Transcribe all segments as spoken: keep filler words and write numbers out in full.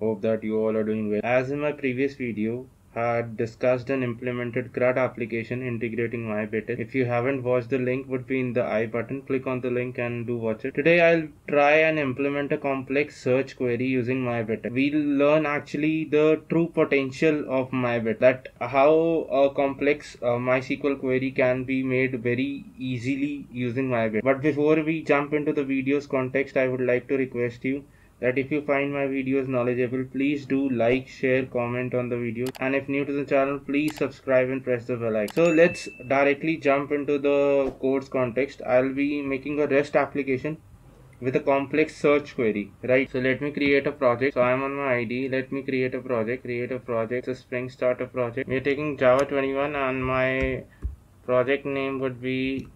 Hope that you all are doing well. As in my previous video, I had discussed and implemented CRUD application integrating MyBatis. If you haven't watched, the link would be in the I button. Click on the link and do watch it. Today I'll try and implement a complex search query using MyBatis. We'll learn actually the true potential of MyBatis, that how a complex uh, MySQL query can be made very easily using MyBatis. But before we jump into the video's context, I would like to request you that if you find my videos knowledgeable, please do like, share, comment on the video, and if new to the channel, please subscribe and press the bell icon. So let's directly jump into the code's context. I'll be making a REST application with a complex search query, right? So let me create a project. So I'm on my I D. Let me create a project. Create a project. It's a Spring Starter project. We're taking Java twenty-one, and my project name would be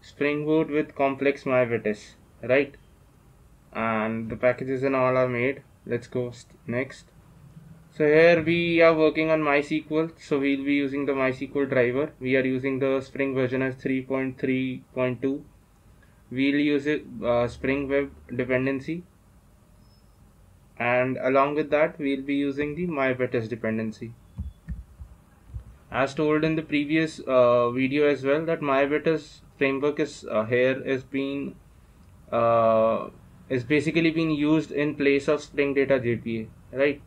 Spring Boot with complex MyBatis, right? And the packages and all are made. Let's go next. So here we are working on MySQL, so we'll be using the MySQL driver. We are using the Spring version as three point three point two. We'll use it uh, Spring Web dependency, and along with that we'll be using the MyBatis dependency. As told in the previous uh, video as well, that MyBatis framework is uh, here is being uh, is basically being used in place of Spring Data J P A, right?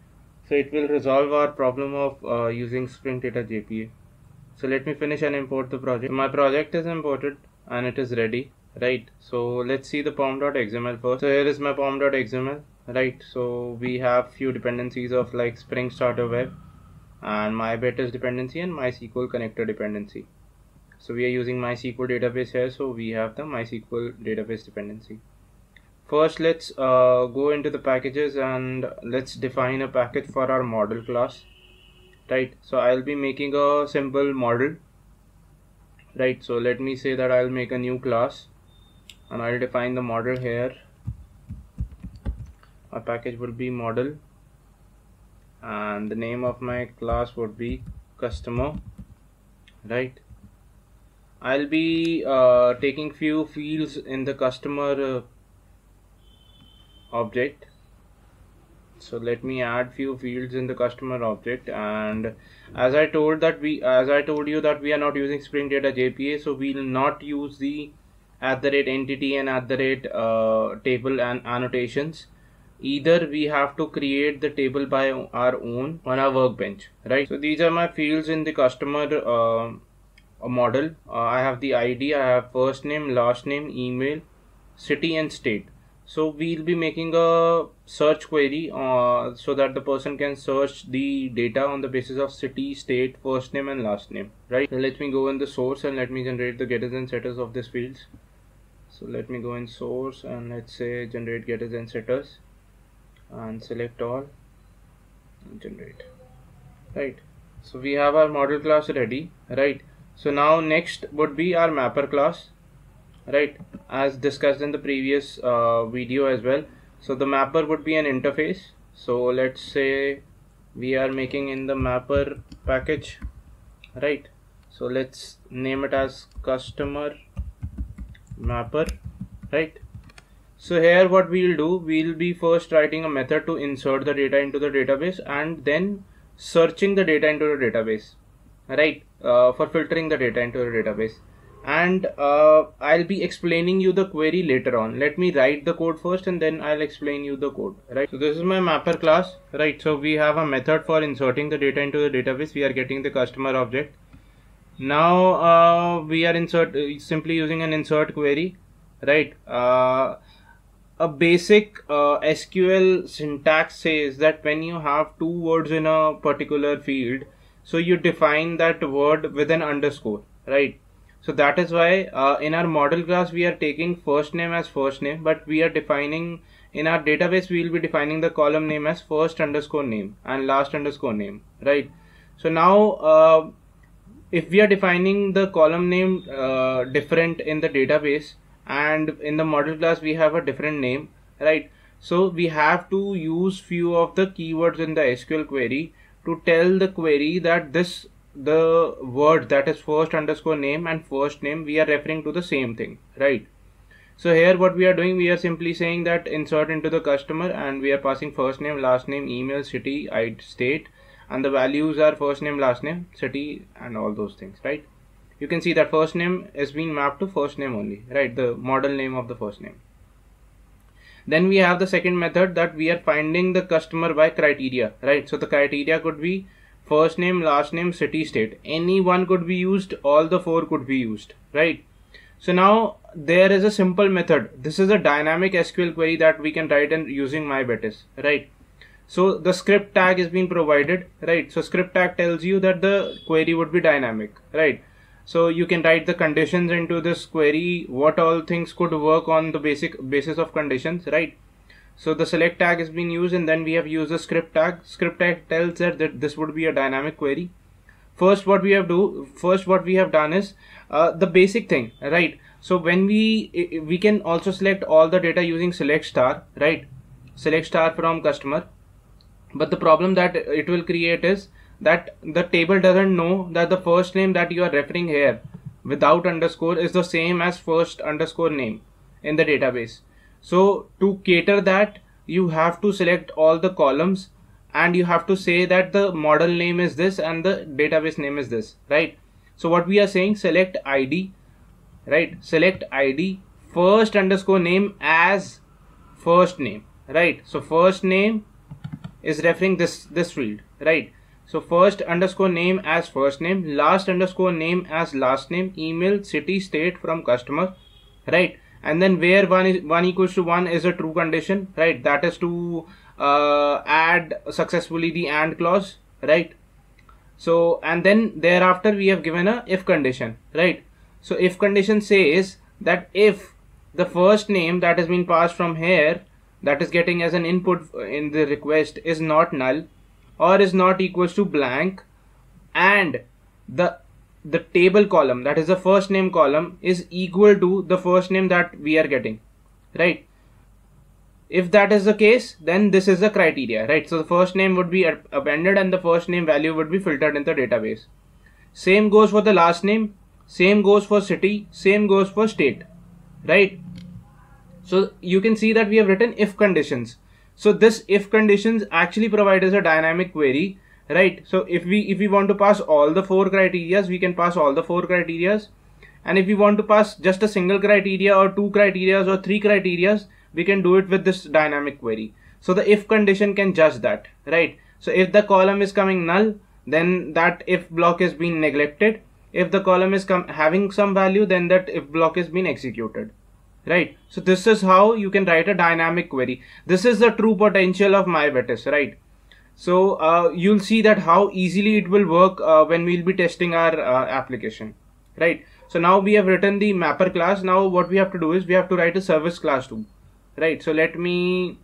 So it will resolve our problem of uh, using Spring Data J P A. So let me finish and import the project. My project is imported and it is ready, right? So let's see the pom dot X M L first. So here is my pom dot X M L, right? So we have few dependencies of like Spring Starter Web and MyBatis dependency and MySQL connector dependency. So we are using MySQL database here, so we have the MySQL database dependency. First, let's uh, go into the packages and let's define a package for our model class, right? So I'll be making a simple model, right? So let me say that I'll make a new class and I'll define the model here. My package will be model and the name of my class would be customer, right? I'll be uh, taking few fields in the customer uh, object. So let me add few fields in the customer object, and as I told that we as I told you that we are not using Spring Data J P A, so we will not use the at the rate entity and at the rate uh, table and annotations. Either we have to create the table by our own on our workbench, right? So these are my fields in the customer uh, model. uh, I have the I D, I have first name, last name, email, city and state. So we'll be making a search query uh, so that the person can search the data on the basis of city, state, first name and last name, right? So let me go in the source and let me generate the getters and setters of these fields. So let me go in source and let's say generate getters and setters and select all and generate, right? So we have our model class ready, right? So now next would be our mapper class, right? As discussed in the previous uh, video as well. So the mapper would be an interface. So let's say we are making in the mapper package, right? So let's name it as customer mapper, right? So here what we'll do, we'll be first writing a method to insert the data into the database and then searching the data into the database, right? Uh, for filtering the data into the database. And uh, I'll be explaining you the query later on. Let me write the code first and then I'll explain you the code, right? So this is my mapper class, right? So we have a method for inserting the data into the database. We are getting the customer object. Now uh, we are insert uh, simply using an insert query, right? Uh, a basic uh, S Q L syntax says that when you have two words in a particular field, so you define that word with an underscore, right? So that is why uh, in our model class we are taking first name as first name, but we are defining in our database we will be defining the column name as first underscore name and last underscore name, right? So now uh, if we are defining the column name uh, different in the database and in the model class we have a different name, right? So we have to use few of the keywords in the S Q L query to tell the query that this the word that is first underscore name and first name, we are referring to the same thing, right? So here what we are doing, we are simply saying that insert into the customer, and we are passing first name, last name, email, city, state, and the values are first name, last name, city, and all those things, right? You can see that first name is being mapped to first name only, right? The model name of the first name. Then we have the second method that we are finding the customer by criteria, right? So the criteria could be first name, last name, city, state. Any one could be used, all the four could be used, right? So now there is a simple method. This is a dynamic S Q L query that we can write in using MyBatis, right? So the script tag is being provided, right? So script tag tells you that the query would be dynamic, right? So you can write the conditions into this query, what all things could work on the basic basis of conditions, right? So the select tag is being used, and then we have used the script tag. Script tag tells that, that this would be a dynamic query. First what we have do, first what we have done is uh, the basic thing, right? So when we, we can also select all the data using select star, right? Select star from customer. But the problem that it will create is that the table doesn't know that the first name that you are referring here without underscore is the same as first underscore name in the database. So to cater that, you have to select all the columns, and you have to say that the model name is this and the database name is this, right? So what we are saying, select I D, right? Select I D first underscore name as first name, right? So first name is referring this this field, right? So first underscore name as first name, last underscore name as last name, email, city, state from customer, right? And then where one is one equals to one is a true condition, right? That is to uh, add successfully the and clause, right? So and then thereafter we have given a if condition, right? So if condition says that if the first name that has been passed from here, that is getting as an input in the request, is not null or is not equals to blank, and the the table column, that is the first name column, is equal to the first name that we are getting, right? If that is the case, then this is the criteria, right? So the first name would be appended and the first name value would be filtered in the database. Same goes for the last name, same goes for city, same goes for state, right? So you can see that we have written if conditions. So this if conditions actually provide us a dynamic query, right? So if we if we want to pass all the four criterias, we can pass all the four criterias, and if we want to pass just a single criteria or two criterias or three criterias, we can do it with this dynamic query. So the if condition can judge that, right? So if the column is coming null, then that if block is being neglected. If the column is com having some value, then that if block is being executed. Right, so this is how you can write a dynamic query. This is the true potential of MyBatis, right? So uh, you'll see that how easily it will work uh, when we'll be testing our uh, application, right? So now we have written the mapper class. Now what we have to do is we have to write a service class too, right? So let me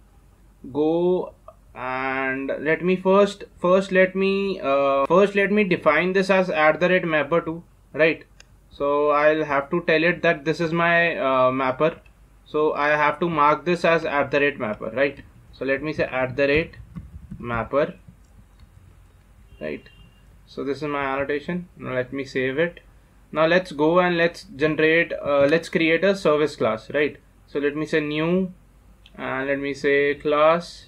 go and let me first first let me uh, first let me define this as at the rate mapper too, right? So I'll have to tell it that this is my uh, mapper. So I have to mark this as at the rate mapper, right? So let me say at the rate mapper, right? So this is my annotation. Now let me save it. Now let's go and let's generate, uh, let's create a service class, right? So let me say new, and let me say class,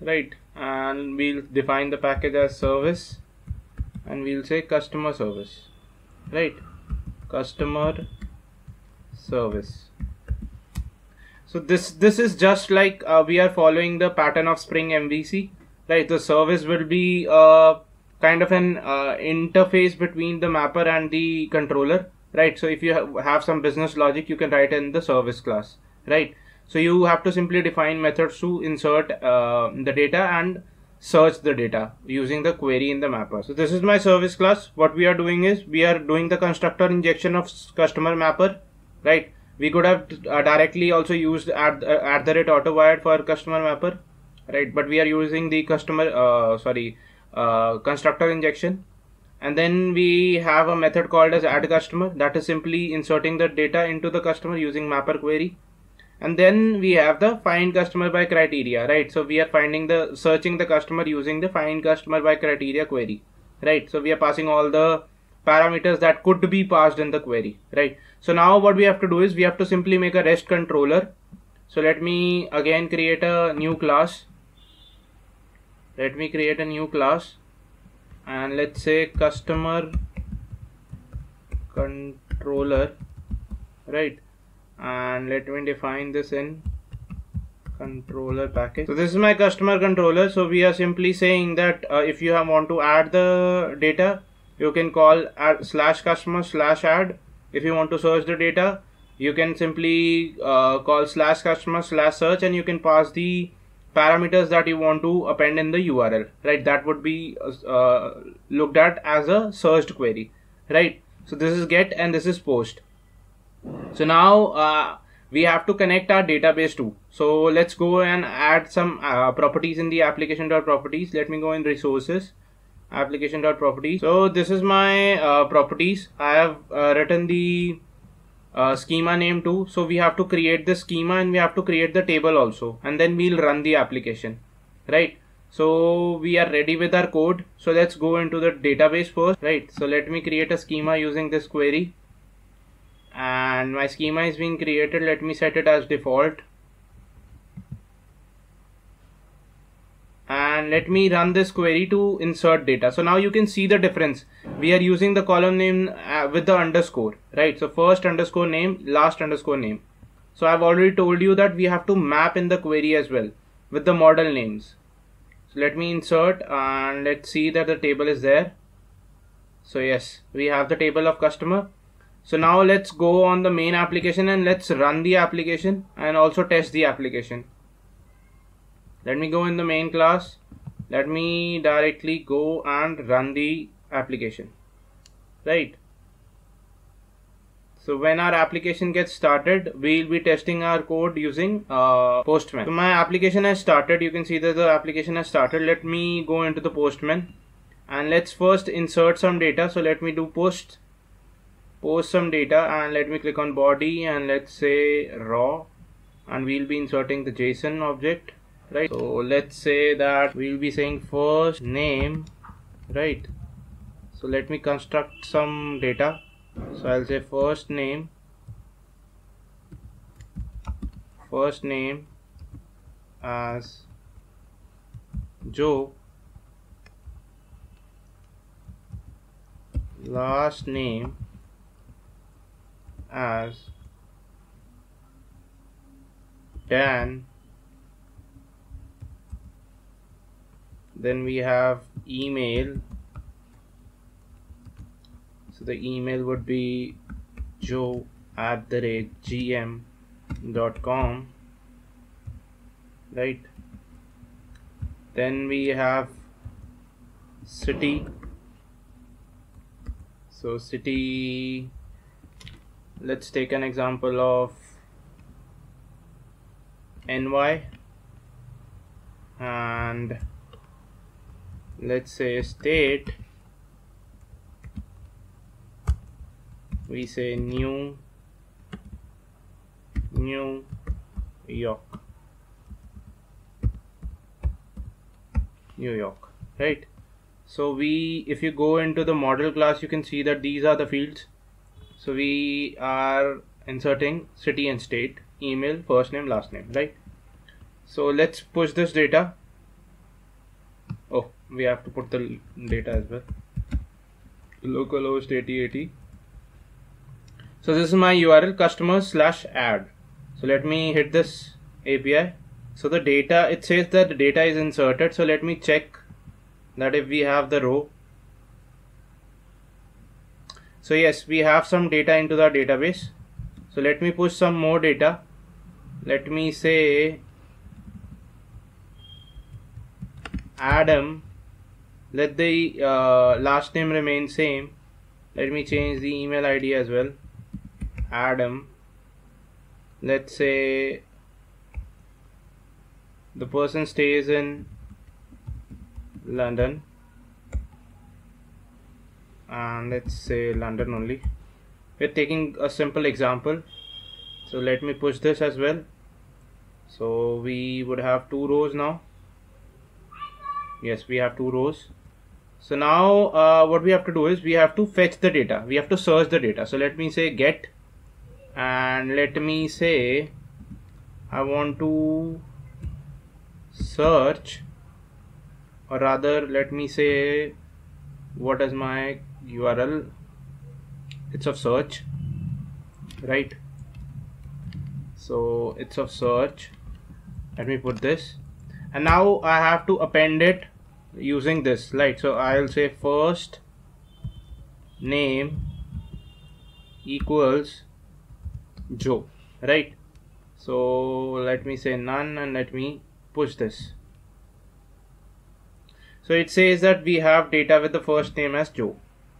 right? And we'll define the package as service, and we'll say customer service, right? Customer service. So this this is just like uh, we are following the pattern of Spring M V C, right? The service will be uh, kind of an uh, interface between the mapper and the controller, right? So if you ha have some business logic, you can write in the service class, right? So you have to simply define methods to insert uh, the data and search the data using the query in the mapper. So this is my service class. What we are doing is we are doing the constructor injection of customer mapper, right? We could have uh, directly also used at uh, at the rate autowired for customer mapper, right? But we are using the customer uh, sorry uh, constructor injection, and then we have a method called as add customer that is simply inserting the data into the customer using mapper query. And then we have the find customer by criteria, right? So we are finding the searching the customer using the find customer by criteria query, right? So we are passing all the parameters that could be passed in the query, right? So now what we have to do is we have to simply make a REST controller. So let me again create a new class. Let me create a new class and let's say customer controller, right? And let me define this in controller package. So this is my customer controller. So we are simply saying that uh, if you have want to add the data, you can call add slash customer slash add. If you want to search the data, you can simply uh, call slash customer slash search, and you can pass the parameters that you want to append in the U R L, right? That would be uh, looked at as a searched query, right? So this is get and this is post. So now uh, we have to connect our database too. So let's go and add some uh, properties in the application.properties. Let me go in resources, application.properties. So this is my uh, properties. I have uh, written the uh, schema name too. So we have to create the schema and we have to create the table also, and then we'll run the application, right? So we are ready with our code. So let's go into the database first, right? So let me create a schema using this query. And my schema is being created. Let me set it as default. And let me run this query to insert data. So now you can see the difference. We are using the column name uh, with the underscore, right? So first underscore name, last underscore name. So I've already told you that we have to map in the query as well with the model names. So let me insert and let's see that the table is there. So yes, we have the table of customer. So now let's go on the main application and let's run the application and also test the application. Let me go in the main class. Let me directly go and run the application, right? So when our application gets started, we'll be testing our code using uh, Postman. So my application has started. You can see that the application has started. Let me go into the Postman and let's first insert some data. So let me do post. Post some data and let me click on body and let's say raw, and we'll be inserting the JSON object, right? So let's say that we'll be saying first name, right? So let me construct some data. So I'll say first name, first name as Joe, last name as Dan, then we have email, so the email would be joe at the rate gm.com, right? Then we have city, so city, let's take an example of N Y, and let's say state, we say New New York, New York, right? So we, if you go into the model class, you can see that these are the fields. So we are inserting city and state, email, first name, last name, right? So let's push this data. Oh, we have to put the data as well. Localhost eighty eighty. So this is my U R L, customer slash add. So let me hit this A P I. So the data, it says that the data is inserted. So let me check that if we have the row. So yes, we have some data into the database. So let me push some more data. Let me say Adam. Let the uh, last name remain same. Let me change the email I D as well. Adam. Let's say the person stays in London. And let's say London only. We're taking a simple example. So let me push this as well. So we would have two rows now. Yes, we have two rows. So now uh, what we have to do is we have to fetch the data. We have to search the data. So let me say get, and let me say I want to search, or rather let me say what is my U R L? It's of search, right? So it's of search. Let me put this, and now I have to append it using this, right? So I'll say first name equals Joe, right? So let me say none, and let me push this. So it says that we have data with the first name as Joe,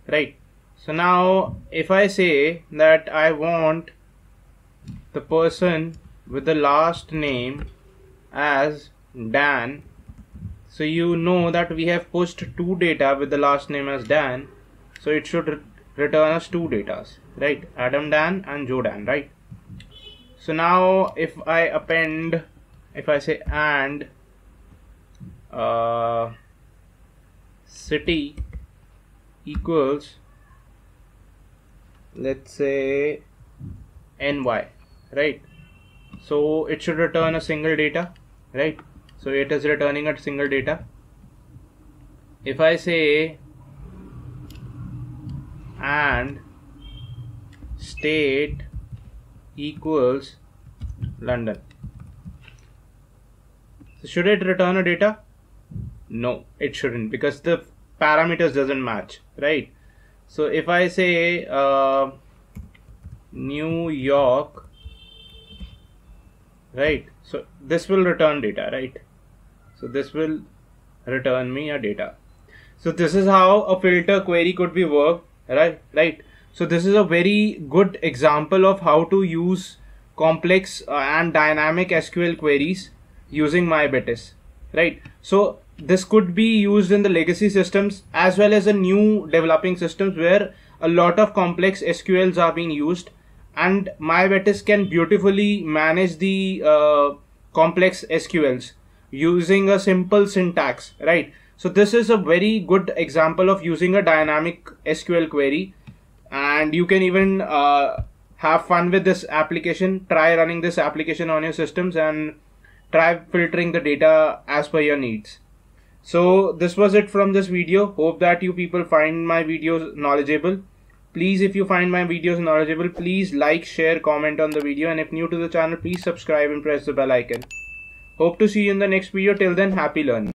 right? So now if I say that I want the person with the last name as Dan, so you know that we have pushed two data with the last name as Dan, so it should re return us two datas, right? Adam Dan and Joe Dan, right? So now if I append, if I say and uh, city equals, let's say N Y, right? So it should return a single data, right? So it is returning a single data. If I say and state equals London, so should it return a data? No, it shouldn't, because the parameters doesn't match, right? So if I say uh, New York, right, so this will return data, right? So this will return me a data. So this is how a filter query could be worked, right? Right. So this is a very good example of how to use complex and dynamic S Q L queries using MyBatis, right? So this could be used in the legacy systems as well as the new developing systems where a lot of complex S Q Ls are being used, and MyBatis can beautifully manage the uh, complex S Q Ls using a simple syntax, right? So this is a very good example of using a dynamic S Q L query, and you can even uh, have fun with this application. Try running this application on your systems and try filtering the data as per your needs. So this was it from this video. Hope that you people find my videos knowledgeable. Please, if you find my videos knowledgeable, please like, share, comment on the video, and if new to the channel, please subscribe and press the bell icon. Hope to see you in the next video. Till then, happy learning.